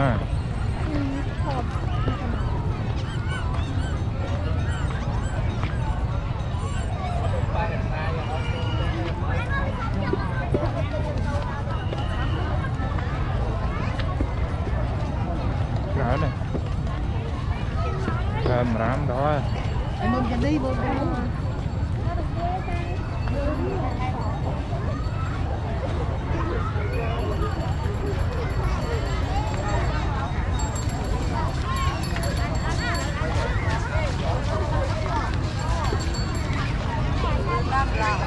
này. Đó này. Thơm rám đó. Em muốn đi vô đâu. Okay,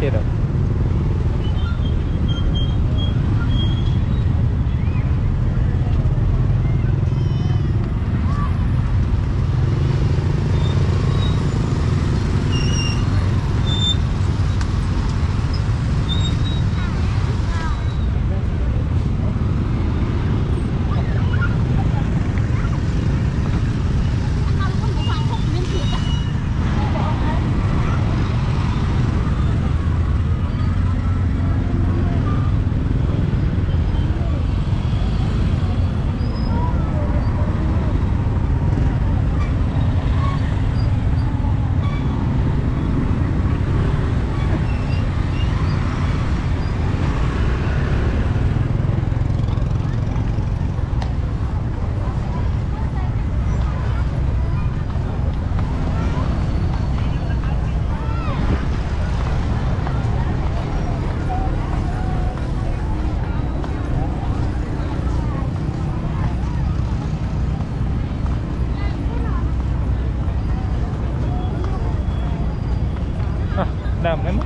kia được. Làm cái mất.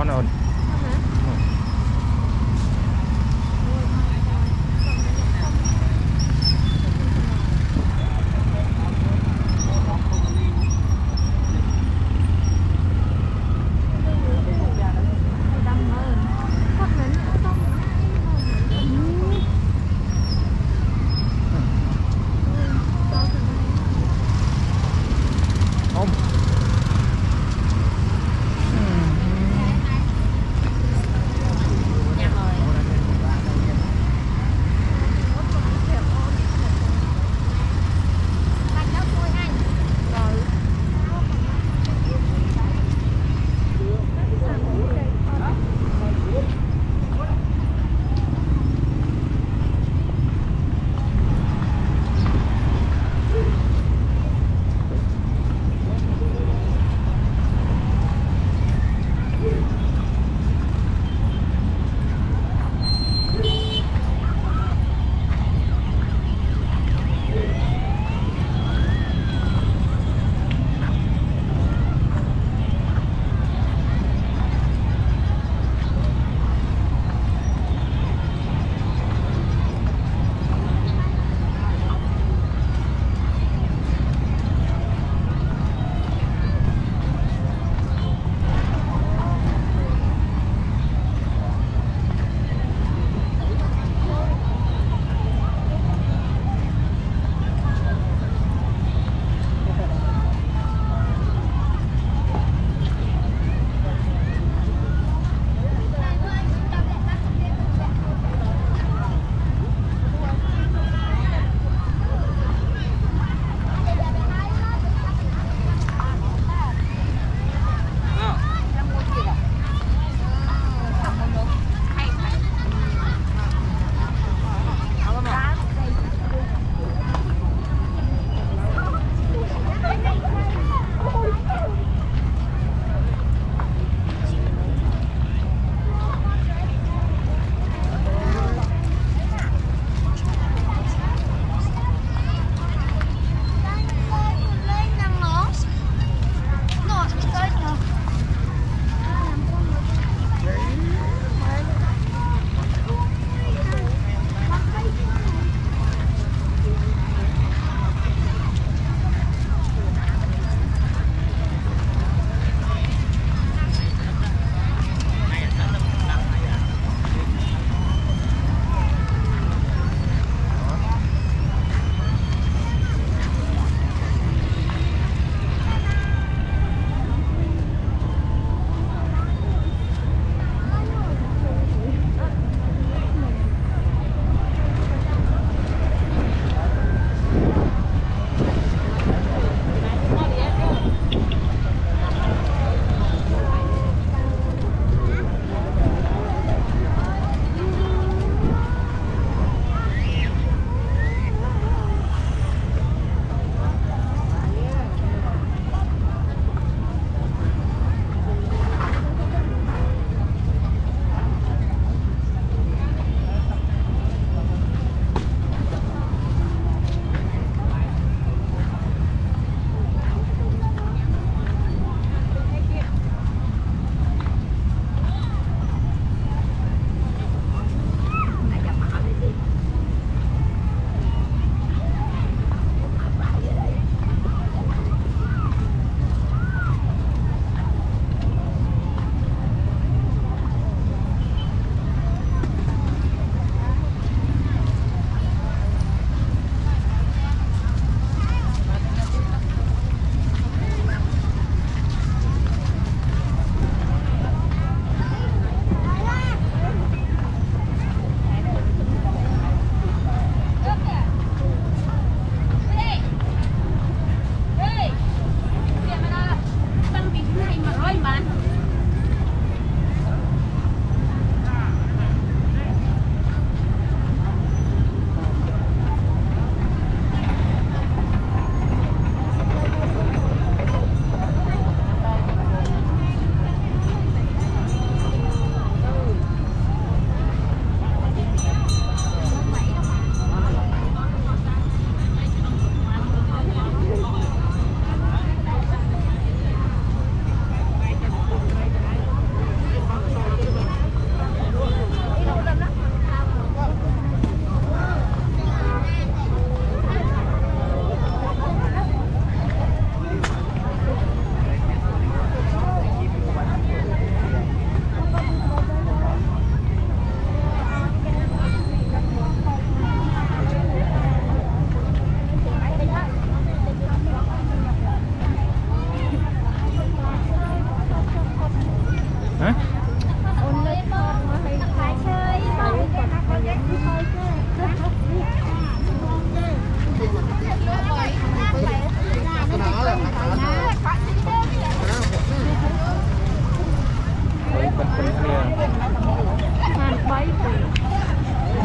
Hãy subscribe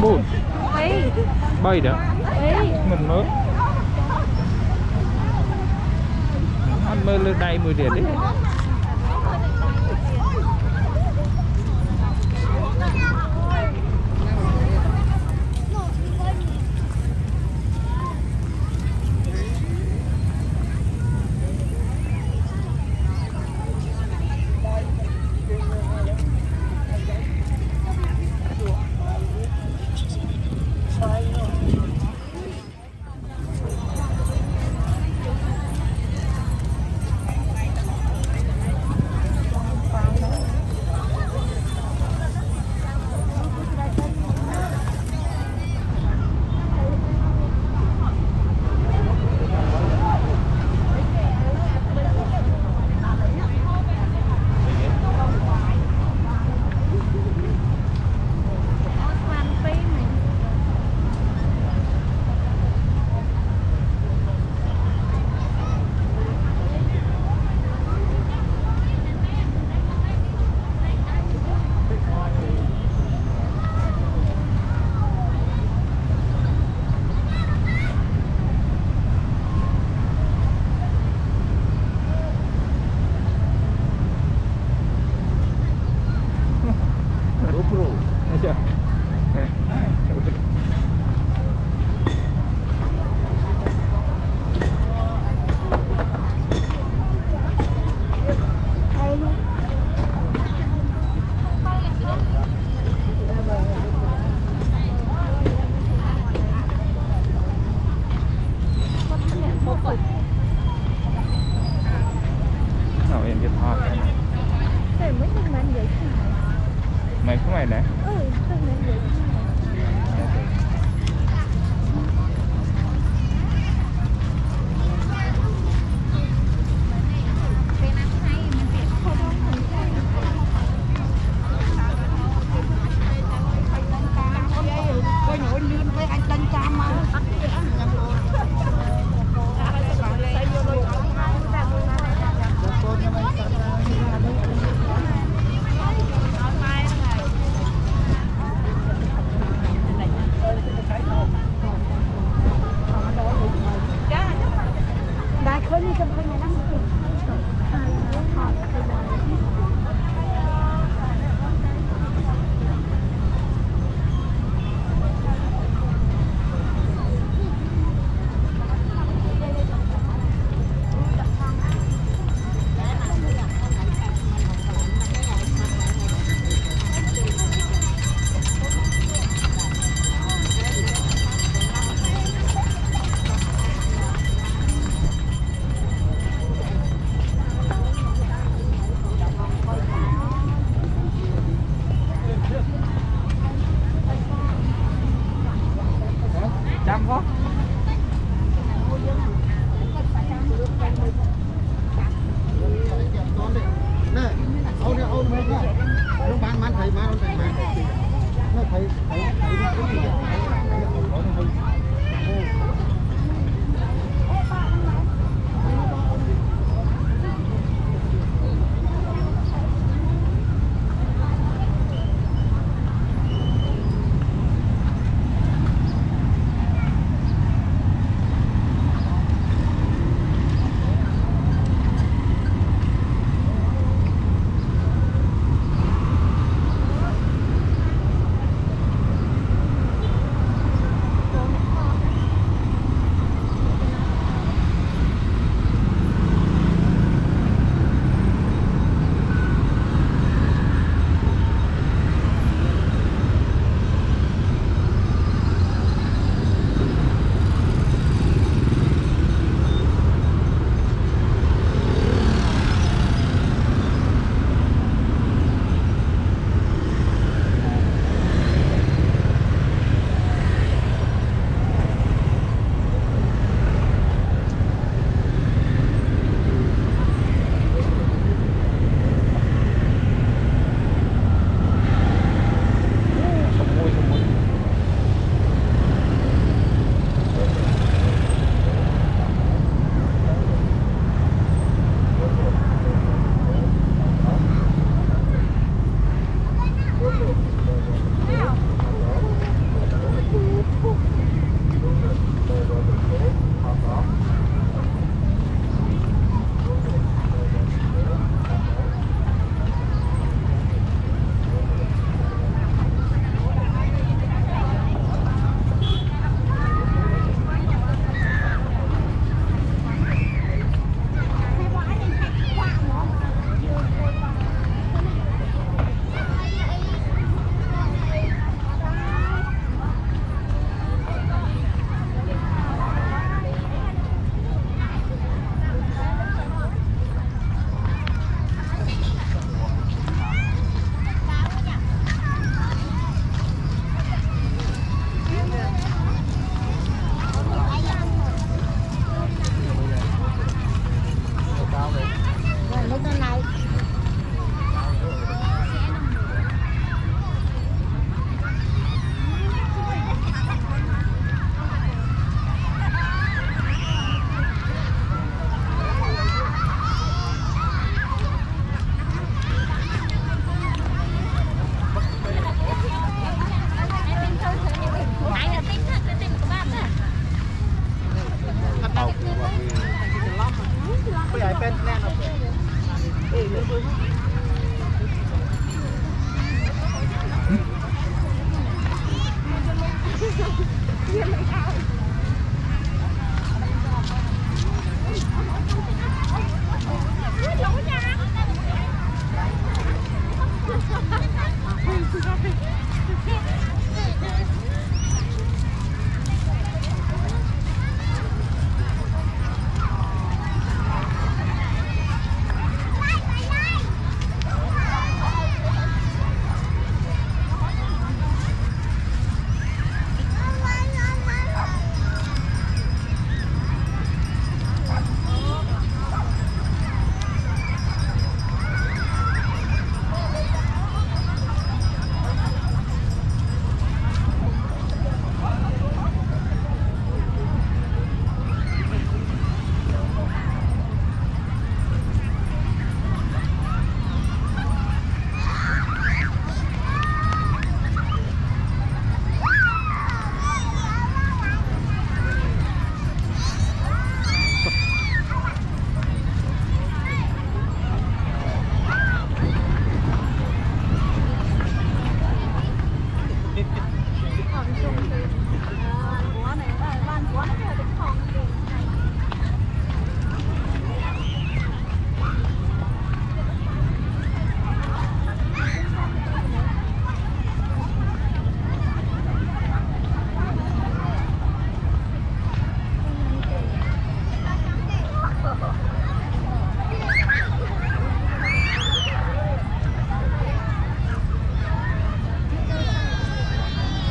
bún bay đó mình mới ăn mơ lên đây 10 điểm đấy.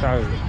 từ